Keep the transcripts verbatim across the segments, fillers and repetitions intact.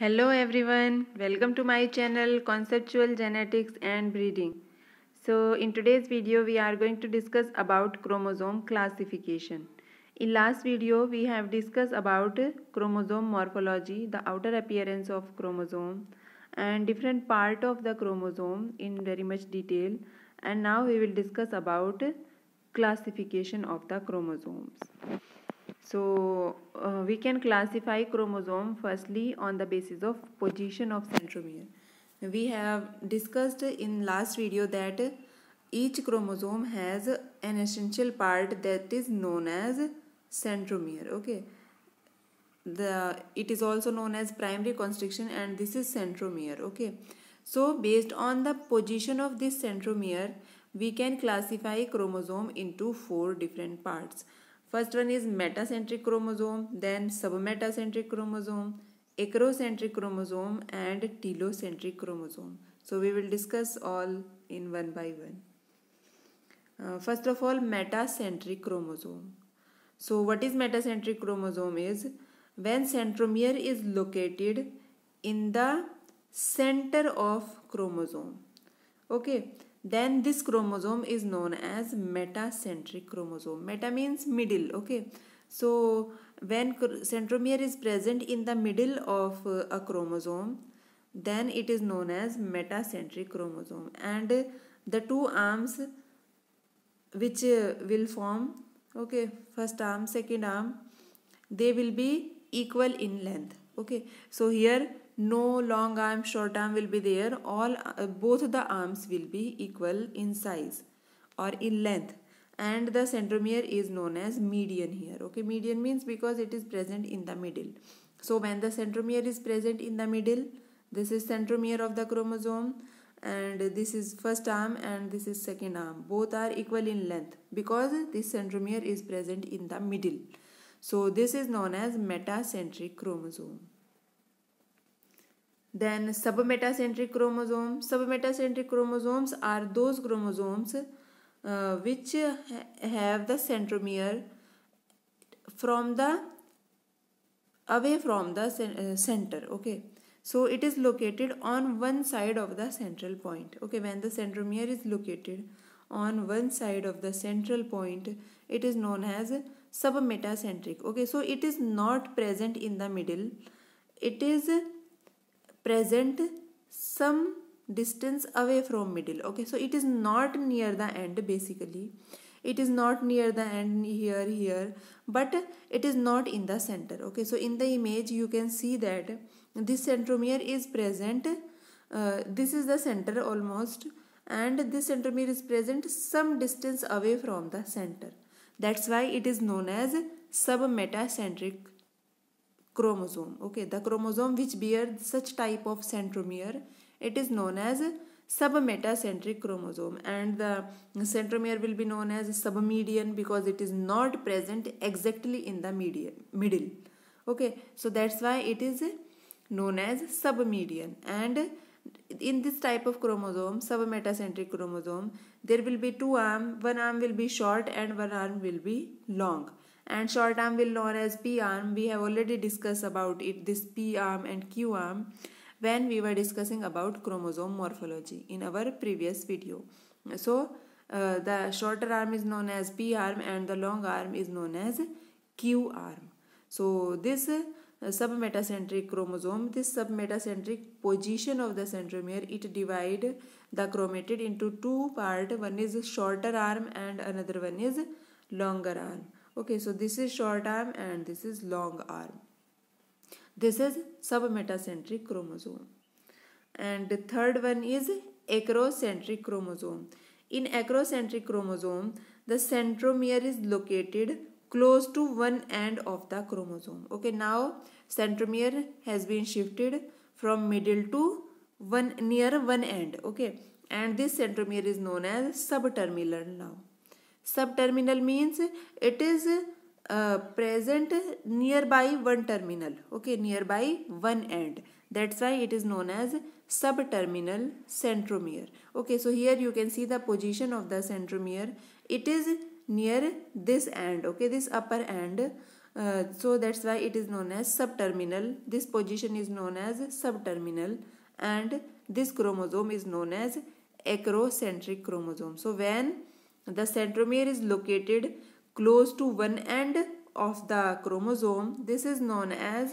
Hello everyone, welcome to my channel conceptual genetics and breeding. So in today's video we are going to discuss about chromosome classification. In last video we have discuss about chromosome morphology, the outer appearance of chromosome and different part of the chromosome in very much detail. And now we will discuss about classification of the chromosomes. So uh, we can classify chromosome firstly on the basis of position of centromere. We have discussed in last video that each chromosome has an essential part that is known as centromere. Okay, the it is also known as primary constriction, and this is centromere. Okay, so based on the position of this centromere, we can classify chromosome into four different parts. First one is metacentric chromosome, then submetacentric chromosome, acrocentric chromosome and telocentric chromosome. So we will discuss all in one by one. Uh, first of all, metacentric chromosome. So what is metacentric chromosome is when centromere is located in the center of chromosome. Okay, then this chromosome is known as metacentric chromosome. Meta means middle. Okay, so when centromere is present in the middle of a chromosome, then it is known as metacentric chromosome. And the two arms which will form, okay, first arm, second arm, they will be equal in length. Okay, so here no long arm, short arm will be there. All uh, both the arms will be equal in size or in length, and the centromere is known as median here. Okay, median means because it is present in the middle. So when the centromere is present in the middle, this is centromere of the chromosome, and this is first arm and this is second arm. Both are equal in length because this centromere is present in the middle. So this is known as metacentric chromosome. Then submetacentric chromosome. Submetacentric chromosomes are those chromosomes uh, which have the centromere from the away from the center. Okay, so it is located on one side of the central point. Okay, when the centromere is located on one side of the central point, it is known as submetacentric. Okay, so it is not present in the middle. It is present some distance away from middle. Okay, so it is not near the end. Basically it is not near the end here here but it is not in the center. Okay, so in the image you can see that this centromere is present, uh, this is the center almost, and this centromere is present some distance away from the center. That's why it is known as submetacentric chromosome. Okay, the chromosome which bears such type of centromere, it is known as submetacentric chromosome, and the centromere will be known as submedian because it is not present exactly in the middle. Okay, so that's why it is known as submedian. And in this type of chromosome, submetacentric chromosome, there will be two arm. One arm will be short and one arm will be long. And short arm will known as P arm. We have already discussed about it, this P arm and Q arm, when we were discussing about chromosome morphology in our previous video. So uh, the shorter arm is known as P arm and the long arm is known as Q arm. So this uh, submetacentric chromosome, this submetacentric position of the centromere, it divide the chromatid into two part. One is shorter arm and another one is longer arm. Okay, so this is short arm and this is long arm. This is submetacentric chromosome. And the third one is acrocentric chromosome. In acrocentric chromosome, the centromere is located close to one end of the chromosome. Okay, now centromere has been shifted from middle to one near one end. Okay, and this centromere is known as subterminal now. Subterminal means it is uh, present nearby one terminal. Okay, nearby one end. That's why it is known as subterminal centromere. Okay, so here you can see the position of the centromere. It is near this end. Okay, this upper end, uh, so that's why it is known as subterminal. This position is known as subterminal, and this chromosome is known as acrocentric chromosome. So when the centromere is located close to one end of the chromosome, this is known as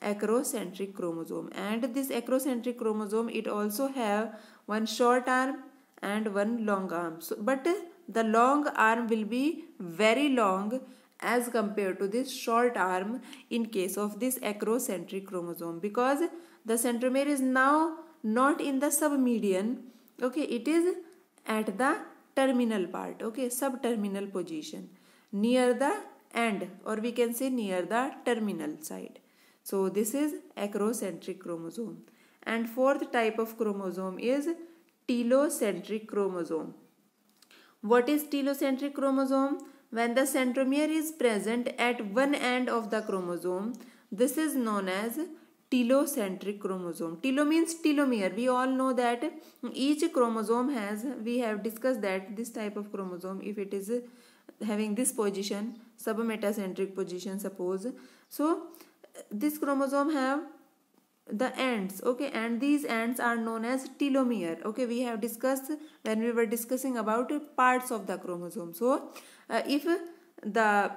acrocentric chromosome. And this acrocentric chromosome, it also have one short arm and one long arm. So, but the long arm will be very long as compared to this short arm in case of this acrocentric chromosome, because the centromere is now not in the submedian. Okay, it is at the terminal part. Okay, subterminal position, near the end, or we can say near the terminal side. So this is acrocentric chromosome. And fourth type of chromosome is telocentric chromosome. What is telocentric chromosome? When the centromere is present at one end of the chromosome, this is known as telocentric chromosome. Telo means telomere. We all know that each chromosome has, we have discussed that this type of chromosome, if it is having this position, submetacentric position suppose, so this chromosome have the ends, okay, and these ends are known as telomere. Okay, we have discussed when we were discussing about parts of the chromosome. So uh, if the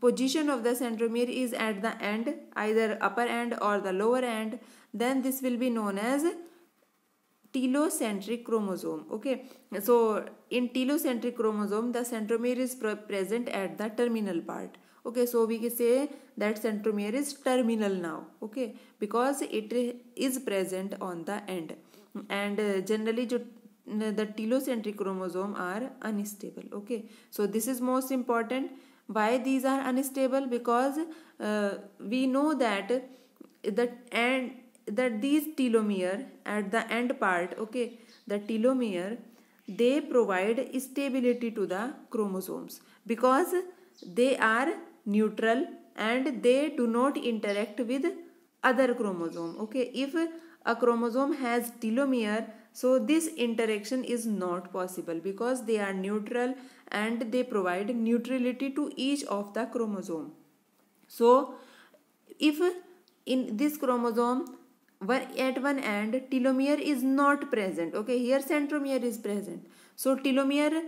position of the centromere is at the end, either upper end or the lower end, then this will be known as telocentric chromosome. Okay, so in telocentric chromosome, the centromere is present at the terminal part. Okay, so we can say that centromere is terminal now, okay, because it is present on the end. And uh, generally jo, the telocentric chromosome are unstable. Okay, so this is most important. Why these are unstable? Because uh, we know that the end, that these telomere at the end part, okay, the telomere, they provide stability to the chromosomes because they are neutral and they do not interact with other chromosome. Okay, if a chromosome has telomere, so this interaction is not possible because they are neutral and they provide neutrality to each of the chromosome. So if in this chromosome at one end telomere is not present, okay, here centromere is present, so telomere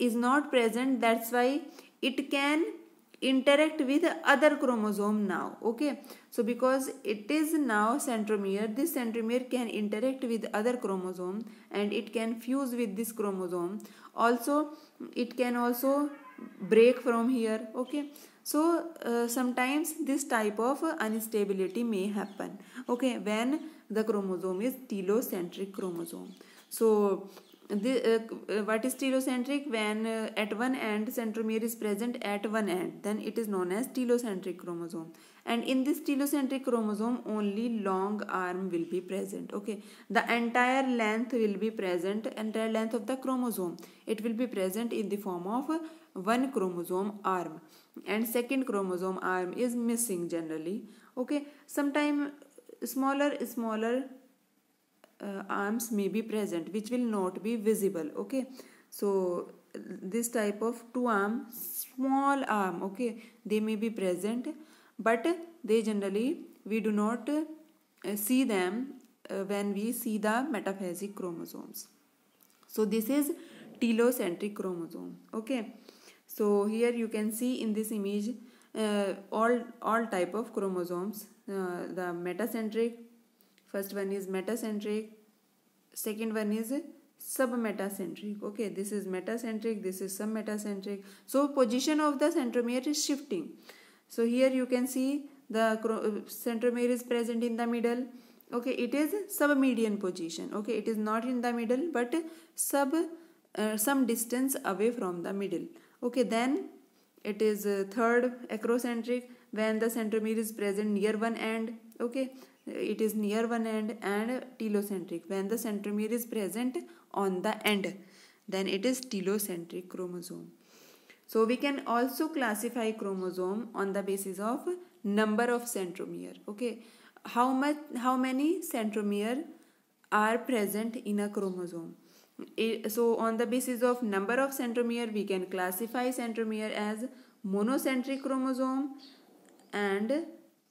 is not present, that's why it can interact with other chromosome now. Okay, so because it is now centromere, this centromere can interact with other chromosome and it can fuse with this chromosome. Also, it can also break from here. Okay, so uh, sometimes this type of instability may happen, okay, when the chromosome is telocentric chromosome. So The, uh, what is telocentric? When uh, at one end centromere is present at one end, then it is known as telocentric chromosome. And in this telocentric chromosome, only long arm will be present. Okay, the entire length will be present, entire length of the chromosome, it will be present in the form of one chromosome arm, and second chromosome arm is missing generally. Okay, sometime smaller smaller Uh, arms may be present which will not be visible. Okay, so this type of two arm, small arm, okay, they may be present, but they generally we do not uh, see them uh, when we see the metaphasic chromosomes. So this is telocentric chromosome. Okay, so here you can see in this image uh, all all type of chromosomes, uh, the metacentric. First one is metacentric, second one is submetacentric. Okay, this is metacentric, this is submetacentric. So position of the centromere is shifting. So here you can see the centromere is present in the middle. Okay, it is submedian position. Okay, it is not in the middle but sub uh, some distance away from the middle. Okay, then it is uh, third acrocentric, when the centromere is present near one end. Okay, it is near one end. And telocentric, when the centromere is present on the end, then it is telocentric chromosome. So we can also classify chromosome on the basis of number of centromere. Okay, how much, how many centromere are present in a chromosome. So on the basis of number of centromere, we can classify centromere as monocentric chromosome, and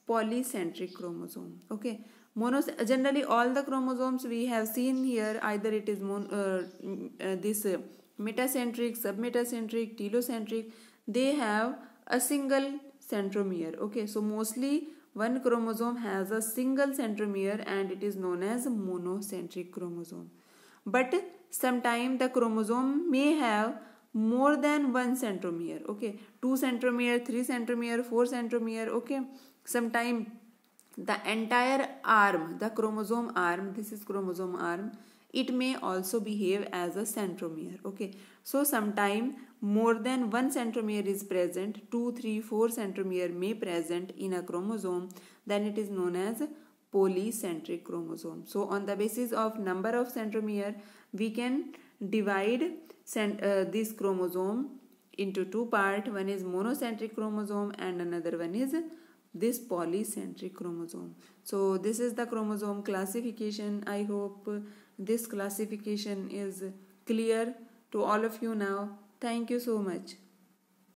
polycentric chromosome. Okay, mono generally all the chromosomes we have seen here, either it is mon, uh, uh, this uh, metacentric, submetacentric, telocentric, they have a single centromere. Okay, so mostly one chromosome has a single centromere and it is known as monocentric chromosome. But sometimes the chromosome may have more than one centromere. Okay, two centromere, three centromere, four centromere. Okay, sometimes the entire arm, the chromosome arm, this is chromosome arm, it may also behave as a centromere. Okay, so sometimes more than one centromere is present, two, three, four centromere may present in a chromosome, then it is known as polycentric chromosome. So on the basis of number of centromere, we can divide uh, this chromosome into two parts. One is monocentric chromosome and another one is this polycentric chromosome. So this is the chromosome classification. I hope this classification is clear to all of you now. Thank you so much.